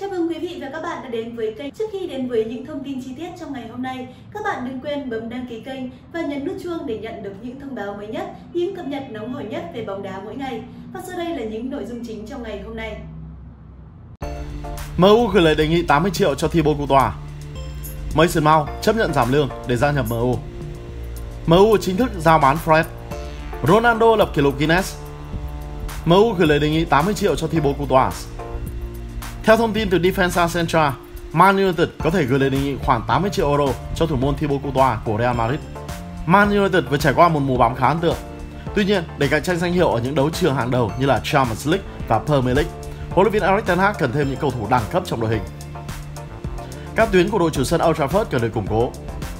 Chào mừng quý vị và các bạn đã đến với kênh. Trước khi đến với những thông tin chi tiết trong ngày hôm nay, các bạn đừng quên bấm đăng ký kênh và nhấn nút chuông để nhận được những thông báo mới nhất, những cập nhật nóng hổi nhất về bóng đá mỗi ngày. Và sau đây là những nội dung chính trong ngày hôm nay. MU gửi lời đề nghị 80 triệu cho Thibaut Courtois. Mason Mount chấp nhận giảm lương để gia nhập MU. MU chính thức giao bán Fred. Ronaldo lập kỷ lục Guinness. MU gửi lời đề nghị 80 triệu cho Thibaut Courtois. Theo thông tin từ Defensa Central, Man United có thể gửi lời đề nghị khoảng 80 triệu euro cho thủ môn Thibaut Courtois của Real Madrid. Man United vừa trải qua một mùa bóng khá ấn tượng. Tuy nhiên, để cạnh tranh danh hiệu ở những đấu trường hàng đầu như là Champions League và Premier League, huấn luyện viên Erik Ten Hag cần thêm những cầu thủ đẳng cấp trong đội hình. Các tuyến của đội chủ sân Old Trafford cần được củng cố,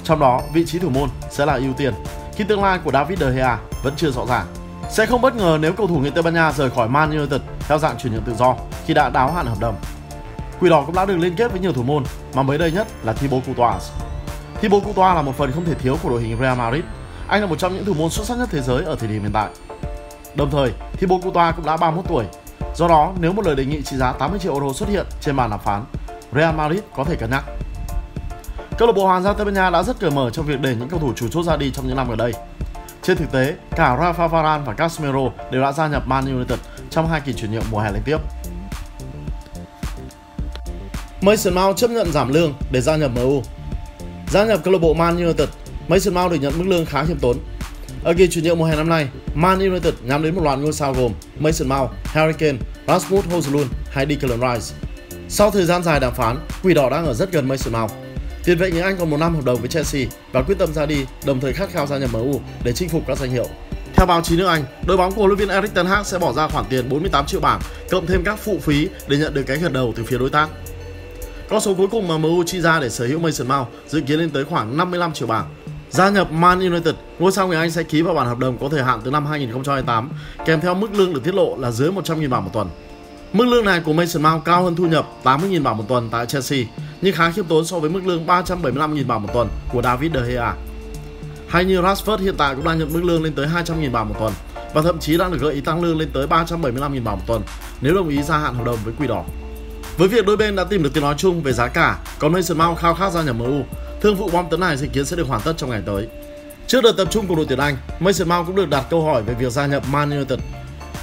trong đó vị trí thủ môn sẽ là ưu tiên khi tương lai của David de Gea vẫn chưa rõ ràng. Sẽ không bất ngờ nếu cầu thủ người Tây Ban Nha rời khỏi Man United theo dạng chuyển nhượng tự do khi đã đáo hạn hợp đồng. Quỷ đỏ cũng đã được liên kết với nhiều thủ môn mà mới đây nhất là Thibaut Courtois. Thibaut Courtois là một phần không thể thiếu của đội hình Real Madrid. Anh là một trong những thủ môn xuất sắc nhất thế giới ở thời điểm hiện tại. Đồng thời, Thibaut Courtois cũng đã 31 tuổi. Do đó, nếu một lời đề nghị trị giá 80 triệu euro xuất hiện trên bàn đàm phán, Real Madrid có thể cân nhắc. Câu lạc bộ Hoàng gia Tây Ban Nha đã rất cởi mở trong việc để những cầu thủ chủ chốt ra đi trong những năm gần đây. Trên thực tế, cả Rafa Varane và Casemiro đều đã gia nhập Man United trong hai kỳ chuyển nhượng mùa hè liên tiếp. Mason Mount chấp nhận giảm lương để gia nhập MU. Gia nhập câu lạc bộ Man United, Mason Mount được nhận mức lương khá khiêm tốn. Ở kỳ chuyển nhượng mùa hè năm nay, Man United nhắm đến một loạt ngôi sao gồm Mason Mount, Harry Kane, Rasmus Højlund hay Declan Rice. Sau thời gian dài đàm phán, Quỷ đỏ đang ở rất gần Mason Mount. Tiền vệ người Anh còn một năm hợp đồng với Chelsea và quyết tâm ra đi, đồng thời khát khao gia nhập MU để chinh phục các danh hiệu. Theo báo chí nước Anh, đội bóng của huấn luyện viên Erik Ten Hag sẽ bỏ ra khoản tiền 48 triệu bảng cộng thêm các phụ phí để nhận được cái gật đầu từ phía đối tác. Con số cuối cùng mà MU chi ra để sở hữu Mason Mount dự kiến lên tới khoảng 55 triệu bảng. Gia nhập Man United, ngôi sao người Anh sẽ ký vào bản hợp đồng có thời hạn từ năm 2028 kèm theo mức lương được tiết lộ là dưới 100.000 bảng một tuần. Mức lương này của Mason Mount cao hơn thu nhập 80.000 bảng một tuần tại Chelsea, nhưng khá khiêm tốn so với mức lương 375.000 bảng một tuần của David De Gea. Hay như Rashford hiện tại cũng đang nhận mức lương lên tới 200.000 bảng một tuần và thậm chí đang được gợi ý tăng lương lên tới 375.000 bảng một tuần nếu đồng ý gia hạn hợp đồng với Quỷ đỏ. Với việc đôi bên đã tìm được tiếng nói chung về giá cả, còn Mason Mount khao khát gia nhập MU, thương vụ bom tấn này dự kiến sẽ được hoàn tất trong ngày tới. Trước đợt tập trung của đội tuyển Anh, Mason Mount cũng được đặt câu hỏi về việc gia nhập Man United.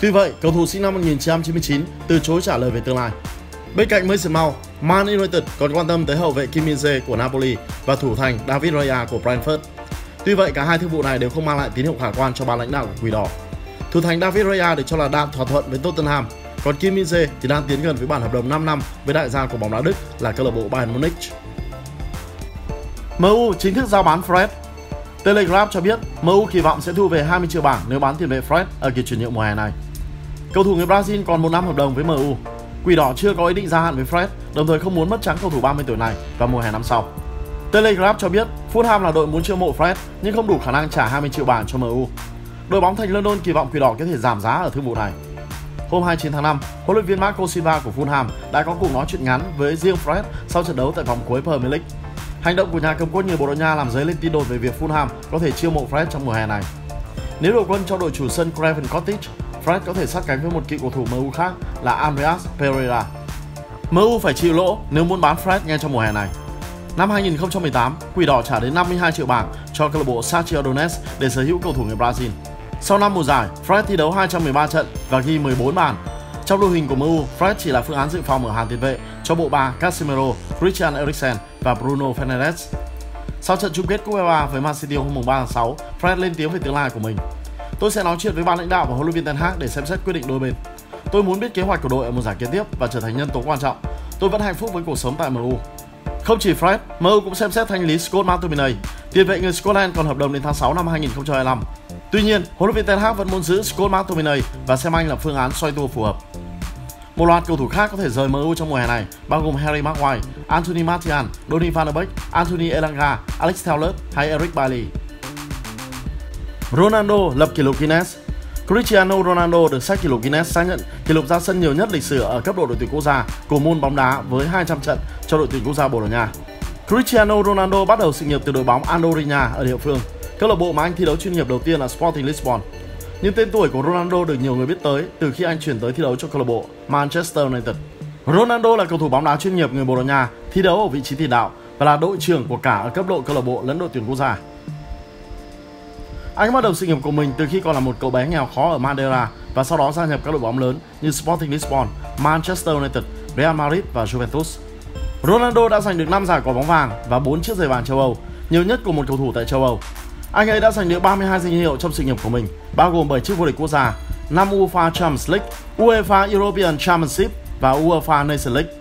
Tuy vậy, cầu thủ sinh năm 1999 từ chối trả lời về tương lai. Bên cạnh Mason Mount, Man United còn quan tâm tới hậu vệ Kim Min-jae của Napoli và thủ thành David Raya của Brentford. Tuy vậy, cả hai thương vụ này đều không mang lại tín hiệu khả quan cho ban lãnh đạo của Quỷ đỏ. Thủ thành David Raya được cho là đang thỏa thuận với Tottenham, còn Kim Min-jae thì đang tiến gần với bản hợp đồng 5 năm với đại gia của bóng đá Đức là câu lạc bộ Bayern Munich. MU chính thức giao bán Fred. Telegraph cho biết MU kỳ vọng sẽ thu về 20 triệu bảng nếu bán tiền vệ Fred ở kỳ chuyển nhượng mùa hè này. Cầu thủ người Brazil còn một năm hợp đồng với MU. Quỷ đỏ chưa có ý định gia hạn với Fred, đồng thời không muốn mất trắng cầu thủ 30 tuổi này vào mùa hè năm sau. Telegraph cho biết Fulham là đội muốn chiêu mộ Fred nhưng không đủ khả năng trả 20 triệu bảng cho MU. Đội bóng thành London kỳ vọng Quỷ đỏ có thể giảm giá ở thương vụ này. Hôm 29 tháng 5, huấn luyện viên Marco Silva của Fulham đã có cuộc nói chuyện ngắn với riêng Fred sau trận đấu tại vòng cuối Premier League. Hành động của nhà cầm quân người Bồ Đào Nha làm dấy lên tin đồn về việc Fulham có thể chiêu mộ Fred trong mùa hè này. Nếu đội quân cho đội chủ sân Craven Cottage, Fred có thể sát cánh với một cựu cầu thủ MU khác là Andreas Pereira. MU phải chịu lỗ nếu muốn bán Fred ngay trong mùa hè này. Năm 2018, Quỷ đỏ trả đến 52 triệu bảng cho câu lạc bộ Shakhtar Donetsk để sở hữu cầu thủ người Brazil. Sau 5 mùa giải, Fred thi đấu 213 trận và ghi 14 bàn. Trong đội hình của MU, Fred chỉ là phương án dự phòng ở hàng tiền vệ cho bộ ba Casemiro, Christian Eriksen và Bruno Fernandes. Sau trận chung kết Cúp FA với Man City hôm 3 tháng 6, Fred lên tiếng về tương lai của mình. Tôi sẽ nói chuyện với ban lãnh đạo và huấn luyện viên Ten Hag để xem xét quyết định đôi bên. Tôi muốn biết kế hoạch của đội ở mùa giải kế tiếp và trở thành nhân tố quan trọng. Tôi vẫn hạnh phúc với cuộc sống tại MU. Không chỉ Fred, MU cũng xem xét thanh lý Scott McTominay. Tiền vệ người Scotland còn hợp đồng đến tháng 6 năm 2025. Tuy nhiên, huấn luyện viên Ten Hag vẫn muốn giữ Scott McTominay và xem anh là phương án xoay tua phù hợp. Một loạt cầu thủ khác có thể rời MU trong mùa hè này, bao gồm Harry Maguire, Anthony Martial, Donny van de Beek, Anthony Elanga, Alex Telles hay Eric Bailly. Ronaldo lập kỷ lục Guinness. Cristiano Ronaldo được sách kỷ lục Guinness xác nhận kỷ lục ra sân nhiều nhất lịch sử ở cấp độ đội tuyển quốc gia của môn bóng đá với 200 trận cho đội tuyển quốc gia Bồ Đào Nha. Cristiano Ronaldo bắt đầu sự nghiệp từ đội bóng Andorinha ở địa phương, câu lạc bộ mà anh thi đấu chuyên nghiệp đầu tiên là Sporting Lisbon. Nhưng tên tuổi của Ronaldo được nhiều người biết tới từ khi anh chuyển tới thi đấu cho câu lạc bộ Manchester United. Ronaldo là cầu thủ bóng đá chuyên nghiệp người Bồ Đào Nha, thi đấu ở vị trí tiền đạo và là đội trưởng của cả ở cấp độ câu lạc bộ lẫn đội tuyển quốc gia. Anh bắt đầu sự nghiệp của mình từ khi còn là một cậu bé nghèo khó ở Madeira và sau đó gia nhập các đội bóng lớn như Sporting Lisbon, Manchester United, Real Madrid và Juventus. Ronaldo đã giành được 5 giải Quả bóng vàng và 4 chiếc giày vàng châu Âu, nhiều nhất của một cầu thủ tại châu Âu. Anh ấy đã giành được 32 danh hiệu trong sự nghiệp của mình, bao gồm 7 chiếc vô địch quốc gia, 5 UEFA Champions League, UEFA European Championship và UEFA Nations League.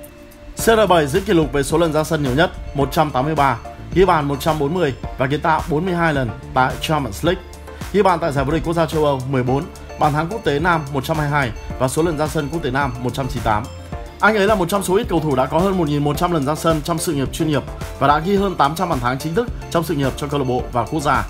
CR7 giữ kỷ lục về số lần ra sân nhiều nhất 183, ghi bàn 140 và kiến tạo 42 lần tại Champions League, ghi bàn tại giải vô địch quốc gia châu Âu 14, bàn thắng quốc tế nam 122 và số lần ra sân quốc tế nam 198. Anh ấy là một trong số ít cầu thủ đã có hơn 1.100 lần ra sân trong sự nghiệp chuyên nghiệp và đã ghi hơn 800 bàn thắng chính thức trong sự nghiệp cho câu lạc bộ và quốc gia.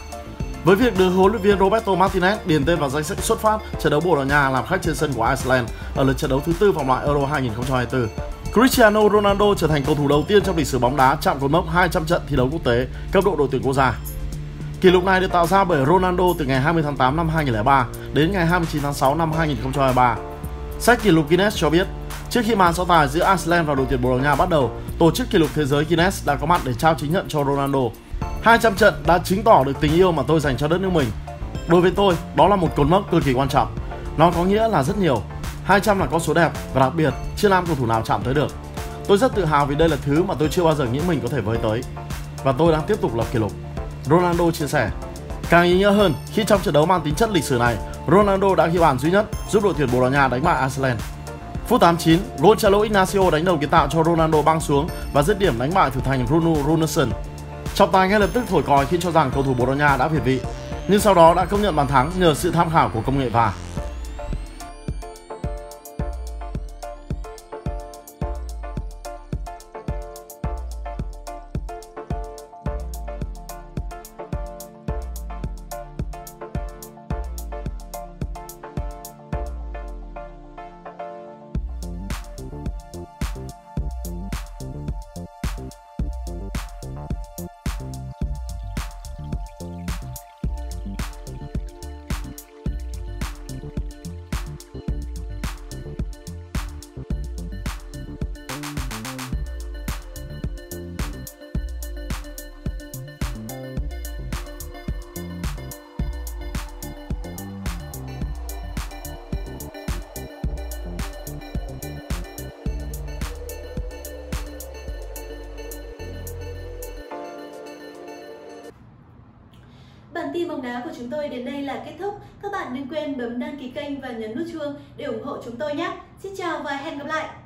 Với việc được huấn luyện viên Roberto Martinez điền tên vào danh sách xuất phát trận đấu Bồ Đào Nha làm khách trên sân của Iceland ở lượt trận đấu thứ tư vòng loại Euro 2024, Cristiano Ronaldo trở thành cầu thủ đầu tiên trong lịch sử bóng đá chạm cột mốc 200 trận thi đấu quốc tế cấp độ đội tuyển quốc gia. Kỷ lục này được tạo ra bởi Ronaldo từ ngày 20 tháng 8 năm 2003 đến ngày 29 tháng 6 năm 2023. Sách kỷ lục Guinness cho biết, trước khi màn so tài giữa Iceland và đội tuyển Bồ Đào Nha bắt đầu, tổ chức kỷ lục thế giới Guinness đã có mặt để trao chứng nhận cho Ronaldo. 200 trận đã chứng tỏ được tình yêu mà tôi dành cho đất nước mình. Đối với tôi, đó là một cột mốc cực kỳ quan trọng. Nó có nghĩa là rất nhiều. 200 là con số đẹp và đặc biệt chưa làm cầu thủ nào chạm tới được. Tôi rất tự hào vì đây là thứ mà tôi chưa bao giờ nghĩ mình có thể với tới. Và tôi đang tiếp tục lập kỷ lục, Ronaldo chia sẻ. Càng ý nghĩa hơn khi trong trận đấu mang tính chất lịch sử này, Ronaldo đã ghi bàn duy nhất giúp đội tuyển Bồ Đào Nha đánh bại Iceland. Phút 89, Gonçalo Ignacio đánh đầu kiến tạo cho Ronaldo băng xuống và dứt điểm đánh bại thủ thành Bruno Fernandes. Trọng tài ngay lập tức thổi còi khi cho rằng cầu thủ Bồ Đào Nha đã việt vị, nhưng sau đó đã công nhận bàn thắng nhờ sự tham khảo của công nghệ VAR. Bản tin bóng đá của chúng tôi đến đây là kết thúc. Các bạn đừng quên bấm đăng ký kênh và nhấn nút chuông để ủng hộ chúng tôi nhé. Xin chào và hẹn gặp lại!